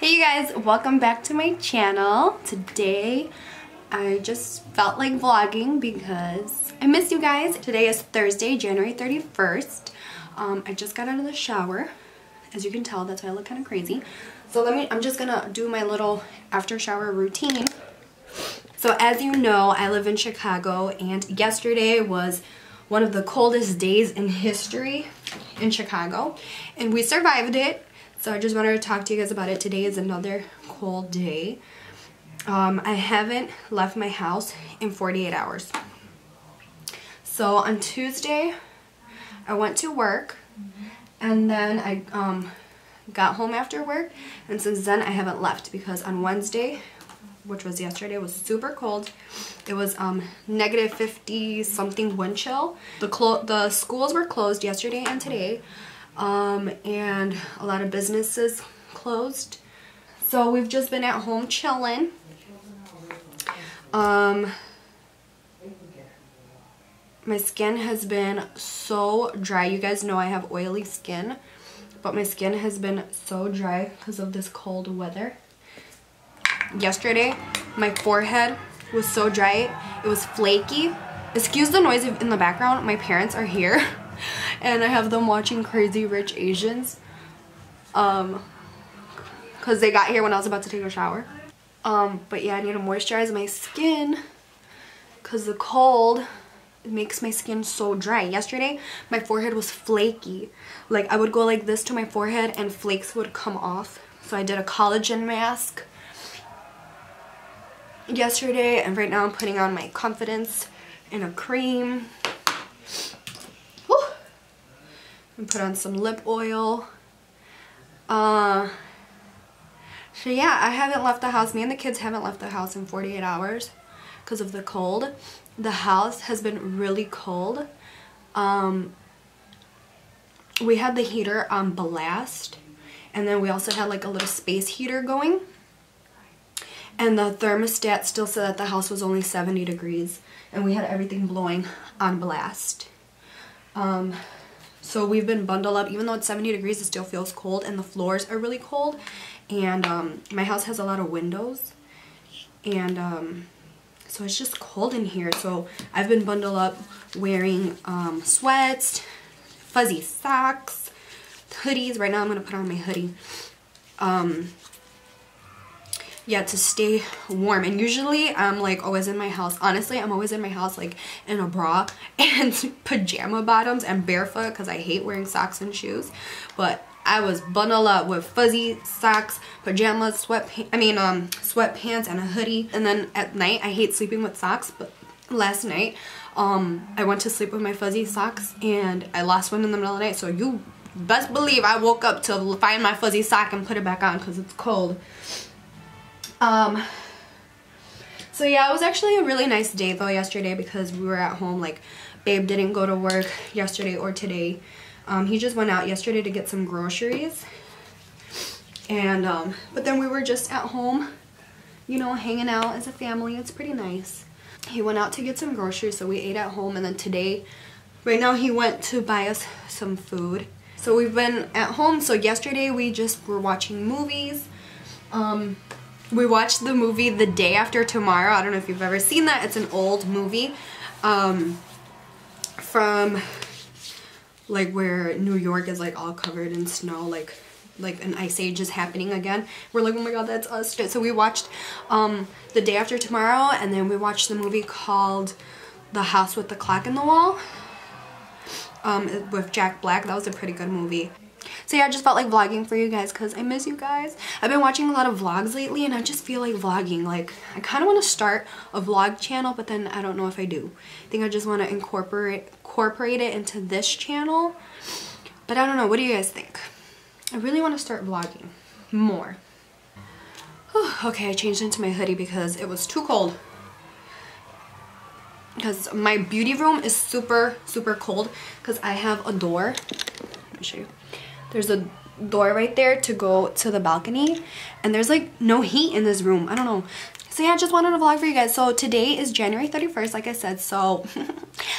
Hey you guys, welcome back to my channel. Today I just felt like vlogging because I miss you guys. Today is Thursday, January 31st. I just got out of the shower. As you can tell, that's why I look kind of crazy. So I'm just gonna do my little after shower routine. So as you know, I live in Chicago and yesterday was one of the coldest days in history in Chicago and we survived it. So I just wanted to talk to you guys about it. Today is another cold day. I haven't left my house in 48 hours. So on Tuesday, I went to work and then I got home after work. And since then, I haven't left because on Wednesday, which was yesterday, it was super cold. It was negative 50 something wind chill. The schools were closed yesterday and today. And a lot of businesses closed, so we've just been at home chilling. My skin has been so dry. You guys know I have oily skin, but my skin has been so dry because of this cold weather. Yesterday my forehead was so dry, it was flaky. Excuse the noise in the background, my parents are here and I have them watching Crazy Rich Asians because they got here when I was about to take a shower. But yeah, I need to moisturize my skin because the cold, it makes my skin so dry. Yesterday my forehead was flaky, like I would go like this to my forehead and flakes would come off. So I did a collagen mask yesterday and right now I'm putting on my confidence and a cream. And put on some lip oil. So yeah, I haven't left the house. Me and the kids haven't left the house in 48 hours because of the cold. The house has been really cold. We had the heater on blast and then we also had like a little space heater going, and the thermostat still said that the house was only 70 degrees and we had everything blowing on blast. So we've been bundled up. Even though it's 70 degrees, it still feels cold and the floors are really cold. And my house has a lot of windows. And so it's just cold in here. So I've been bundled up wearing sweats, fuzzy socks, hoodies. Right now I'm going to put on my hoodie. Yeah, to stay warm. And usually I'm like always in my house. Honestly, I'm always in my house like in a bra and pajama bottoms and barefoot because I hate wearing socks and shoes. But I was bundled up with fuzzy socks, pajamas, sweatpants and a hoodie. And then at night, I hate sleeping with socks, but last night I went to sleep with my fuzzy socks and I lost one in the middle of the night. So you best believe I woke up to find my fuzzy sock and put it back on because it's cold. So yeah, it was actually a really nice day though yesterday because we were at home. Like babe didn't go to work yesterday or today. He just went out yesterday to get some groceries and but then we were just at home, you know, hanging out as a family. It's pretty nice. He went out to get some groceries, so we ate at home, and then today right now he went to buy us some food. So we've been at home. So yesterday we just were watching movies. We watched the movie The Day After Tomorrow. I don't know if you've ever seen that. It's an old movie from like where New York is like all covered in snow, like an ice age is happening again. We're like, oh my god, that's us. So we watched The Day After Tomorrow, and then we watched the movie called The House with the Clock in the Wall with Jack Black. That was a pretty good movie. So yeah, I just felt like vlogging for you guys because I miss you guys. I've been watching a lot of vlogs lately and I just feel like vlogging. Like I kind of want to start a vlog channel, but then I don't know if I do. I think I just want to incorporate it into this channel. But I don't know. What do you guys think? I really want to start vlogging more. Whew, okay, I changed into my hoodie because it was too cold. Because my beauty room is super, super cold because I have a door. Let me show you. There's a door right there to go to the balcony and there's like no heat in this room. I don't know. So yeah, just wanted to vlog for you guys. So today is January 31st, like I said, so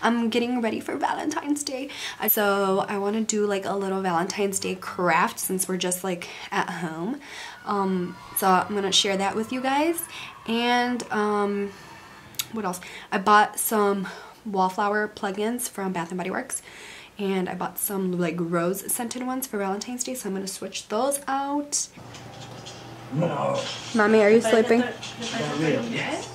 I'm getting ready for Valentine's Day. So I want to do like a little Valentine's Day craft since we're just like at home. So I'm going to share that with you guys. And what else? I bought some wallflower plug-ins from Bath & Body Works. And I bought some like rose scented ones for Valentine's Day, so I'm going to switch those out. No. Mommy, are you sleeping? Yes.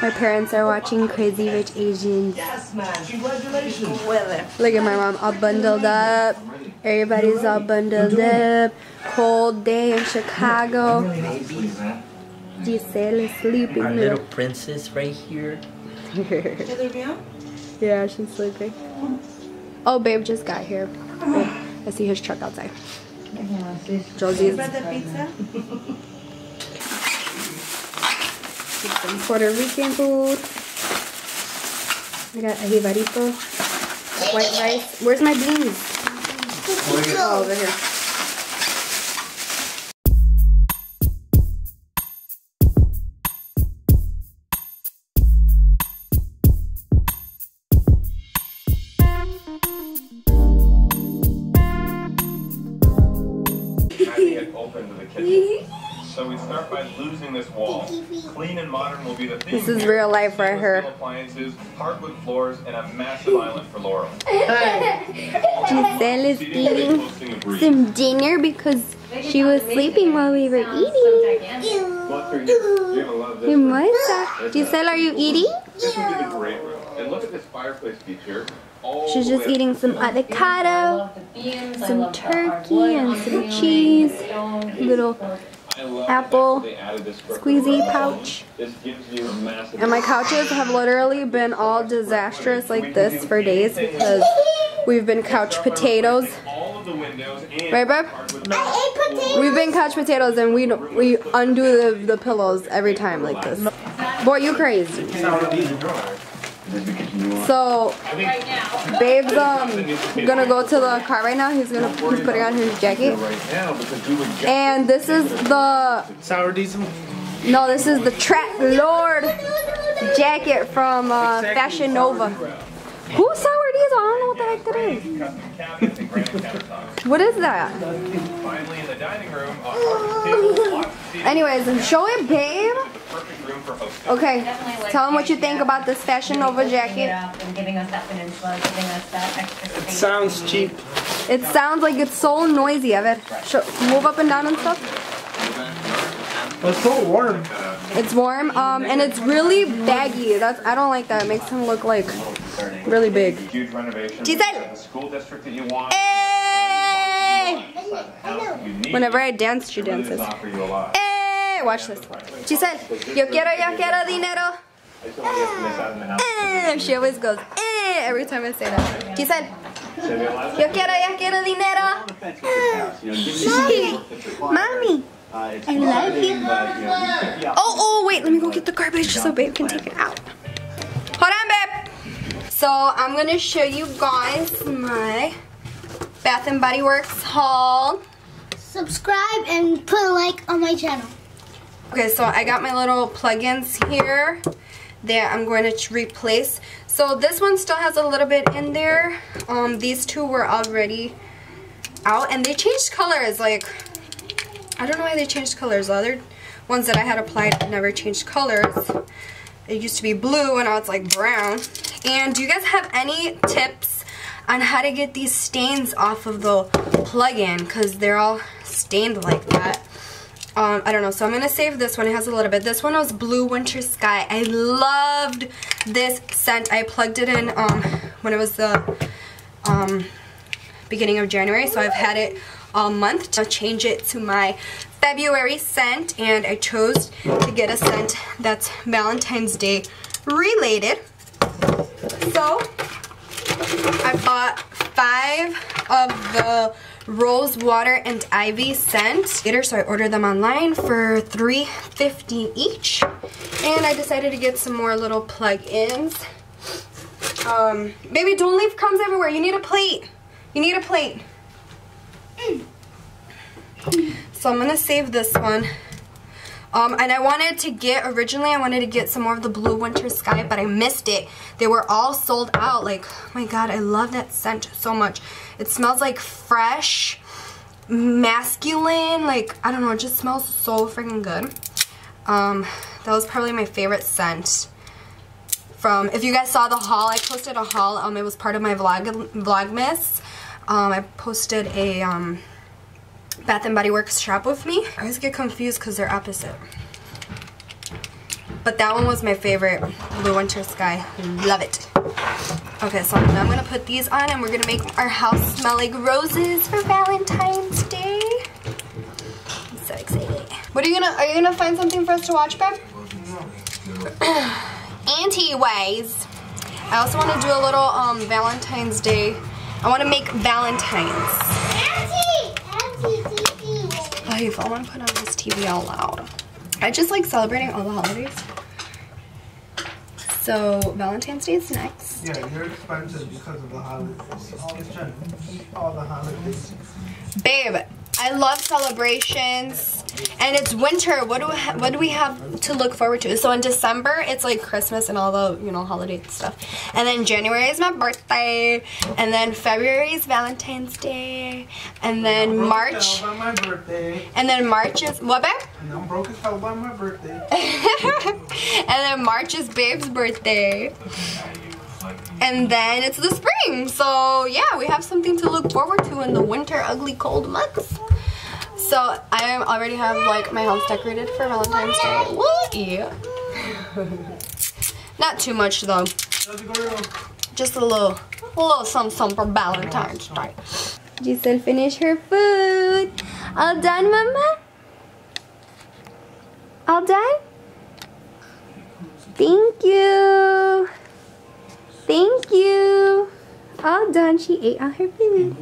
My parents are watching Crazy Rich Asians. Yes, man. Congratulations. Look at my mom, all bundled up. Everybody's all bundled up. Cold day in Chicago. Giselle is sleeping. Our little princess right here. Yeah, she's sleeping. Oh, babe just got here. I see his truck outside. Josie's. Some Puerto Rican food. I got ajibarito, white rice. Where's my beans? Oh, over here. So we start by losing this wall. Clean and modern will be the theme. This is real life right here. Appliances, hardwood floors, and a massive island for Laurel. Giselle is eating some dinner because she was sleeping while we were eating. What? Giselle, are you eating? And look at this fireplace feature. She's just eating some avocado, some turkey, and some cheese. Little apple squeezy pouch. And my couches have literally been all disastrous like this for days because we've been couch potatoes. Right, babe? I ate potatoes. We've been couch potatoes and we undo the pillows every time like this. Boy, you crazy. So, babe's gonna go to the car right now. He's putting on his jacket. And this is the sour diesel. No, this is the Track Lord jacket from Fashion Nova. Who's sour diesel? I don't know what the heck that is. What is that? Anyways, show it, babe. Okay, tell them what you think about this Fashion Nova jacket. It sounds cheap. It sounds like it's so noisy. A ver, move up and down and stuff. It's so warm. It's warm, and it's really baggy. I don't like that. It makes him look like really big. Giselle! Hey! Whenever I dance, she dances. Hey! Watch this. She said, yo quiero dinero. She always goes, eh, every time I say that. She said, yo quiero dinero. Mommy, I love you. Oh, wait, let me go get the garbage so babe can take it out. Hold on, babe. So I'm going to show you guys my Bath & Body Works haul. Subscribe and put a like on my channel. Okay, so I got my little plug-ins here that I'm going to replace. So this one still has a little bit in there. These two were already out, and they changed colors. Like, I don't know why they changed colors. The other ones that I had applied never changed colors. It used to be blue, and now it's like brown. And do you guys have any tips on how to get these stains off of the plug-in? Because they're all stained like that. I don't know, so I'm going to save this one. It has a little bit. This one was Blue Winter Sky. I loved this scent. I plugged it in when it was the beginning of January, so I've had it all month. To change it to my February scent, and I chose to get a scent that's Valentine's Day related. So, I bought 5 of the Rose Water and Ivy scent. So I ordered them online for $3.50 each. And I decided to get some more little plug-ins. Baby, don't leave crumbs everywhere. You need a plate. You need a plate. So I'm going to save this one. And originally I wanted to get some more of the Blue Winter Sky, but I missed it. They were all sold out. Like, oh my God, I love that scent so much. It smells like fresh, masculine, like, I don't know, it just smells so freaking good. That was probably my favorite scent from, if you guys saw the haul, I posted a haul, it was part of my vlogmas. I posted a, Bath & Body Works shop with me. I always get confused because they're opposite. But that one was my favorite, Blue Winter Sky. Love it. Okay, so now I'm going to put these on and we're going to make our house smell like roses for Valentine's Day. I'm so excited. What are you gonna find something for us to watch, babe? Anyways, I also want to do a little Valentine's Day. I want to make Valentine's. Life. I want to put on this TV all loud. I just like celebrating all the holidays. So Valentine's Day is next. Yeah, you're expensive because of the holidays. Always trying to eat all the holidays. Babe, I love celebrations, and it's winter. What do we have to look forward to? So in December, it's like Christmas and all the, you know, holiday stuff. And then January is my birthday, and then February is Valentine's Day, and then March. My birthday. And then March is what, babe? And I'm broke as hell by my birthday. And then March is babe's birthday. And then it's the spring, so yeah, we have something to look forward to in the winter, ugly, cold months. So I already have like my house decorated for Valentine's Day. What? Yeah. Not too much though. Just a little something for Valentine's Day. Giselle finished her food. All done, Mama? All done? Thank you. Thank you. All done. She ate all her food.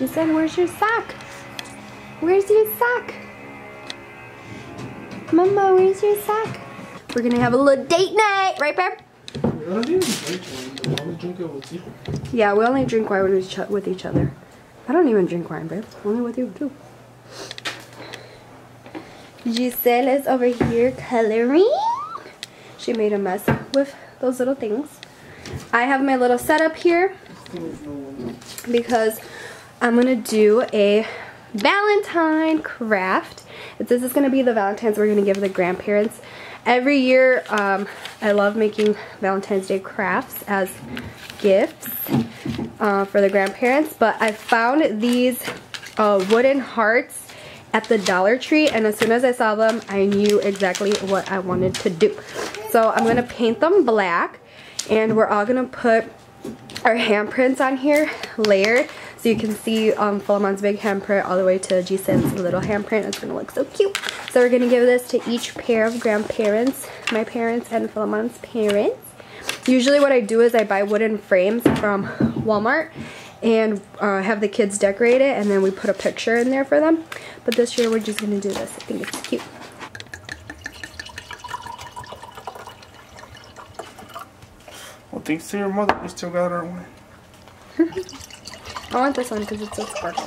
You said, where's your sock? Where's your sock? Mama, where's your sock? We're going to have a little date night. Right, babe? Yeah, we only drink wine with each other. I don't even drink wine, babe. Only with you, too. Giselle is over here coloring. She made a mess with those little things. I have my little setup here because I'm going to do a Valentine craft. This is going to be the Valentines we're going to give the grandparents. Every year, I love making Valentine's Day crafts as gifts for the grandparents, but I found these wooden hearts at the Dollar Tree, and as soon as I saw them, I knew exactly what I wanted to do. So I'm going to paint them black, and we're all going to put our handprints on here, layered, so you can see Philemon's big handprint all the way to Giselle's little handprint. It's going to look so cute. So we're going to give this to each pair of grandparents, my parents and Philemon's parents. Usually what I do is I buy wooden frames from Walmart and have the kids decorate it, and then we put a picture in there for them. But this year we're just going to do this. I think it's cute. Well, thanks to your mother, we still got our one. I want this one because it's so sparkly.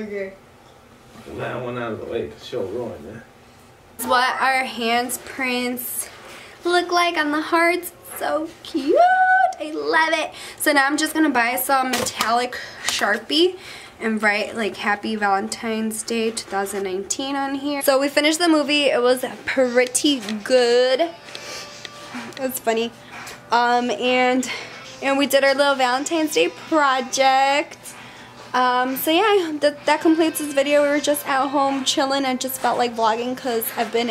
Okay. That one out of the way because she'll ruin it. That's what our hands prints look like on the hearts. So cute. I love it. So now I'm just going to buy some metallic Sharpie and write like Happy Valentine's Day 2019 on here. So we finished the movie. It was pretty good. It was funny. And we did our little Valentine's Day project. So yeah, that completes this video. We were just at home chilling. I just felt like vlogging because I've been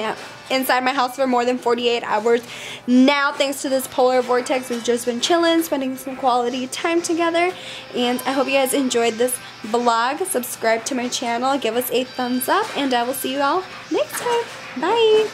inside my house for more than 48 hours now, thanks to this polar vortex. We've just been chilling, spending some quality time together, and I hope you guys enjoyed this vlog. Subscribe to my channel, give us a thumbs up, and I will see you all next time. Bye.